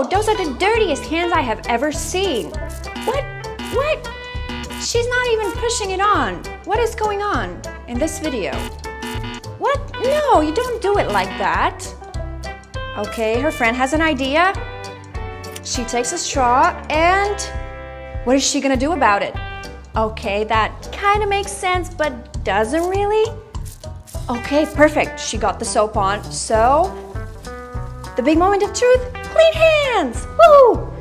No, those are the dirtiest hands I have ever seen. What? She's not even pushing it on. What is going on in this video? What? No, you don't do it like that. Okay, her friend has an idea. She takes a straw and what is she gonna do about it? Okay, that kind of makes sense, but doesn't really. Okay, perfect. She got the soap on. So, the big moment of truth, clean hands. Woo!